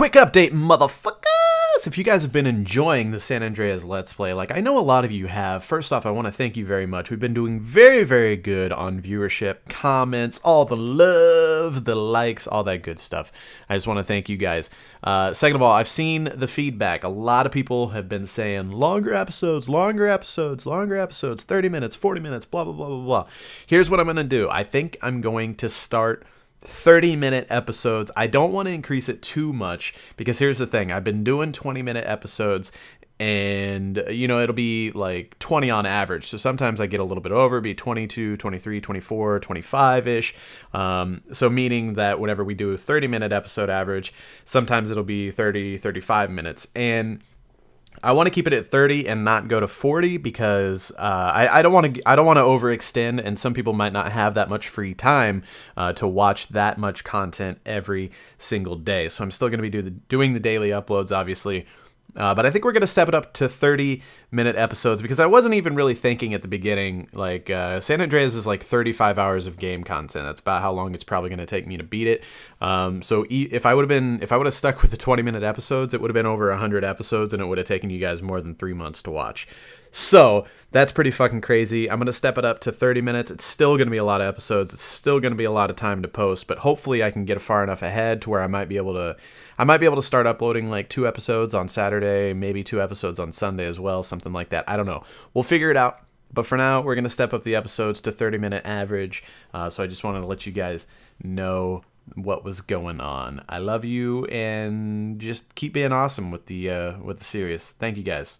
Quick update, motherfuckers! If you guys have been enjoying the San Andreas Let's Play, like I know a lot of you have, first off, I want to thank you very much. We've been doing very, very good on viewership, comments, all the love, the likes, all that good stuff. I just want to thank you guys. Second of all, I've seen the feedback. A lot of people have been saying longer episodes, longer episodes, longer episodes, 30 minutes, 40 minutes, blah, blah, blah, blah, blah. Here's what I'm going to do. I think I'm going to start 30-minute episodes. I don't want to increase it too much because here's the thing. I've been doing 20-minute episodes and, you know, it'll be like 20 on average. So sometimes I get a little bit over, it'll be 22, 23, 24, 25-ish. So meaning that whenever we do a 30-minute episode average, sometimes it'll be 30, 35 minutes. And I want to keep it at 30 and not go to 40 because I don't want to overextend, and some people might not have that much free time to watch that much content every single day. So I'm still going to be doing the daily uploads, obviously. But I think we're going to step it up to 30-minute episodes because I wasn't even really thinking at the beginning, like, San Andreas is like 35 hours of game content. That's about how long it's probably going to take me to beat it. So if I would have stuck with the 20-minute episodes, it would have been over 100 episodes and it would have taken you guys more than 3 months to watch. So that's pretty fucking crazy. I'm going to step it up to 30 minutes. It's still going to be a lot of episodes. It's still going to be a lot of time to post, but hopefully I can get far enough ahead to where I might be able to start uploading like 2 episodes on Saturday, maybe 2 episodes on Sunday as well, something like that. I don't know. We'll figure it out. But for now, we're going to step up the episodes to 30-minute average. So I just wanted to let you guys know what was going on. I love you and just keep being awesome with the series. Thank you guys.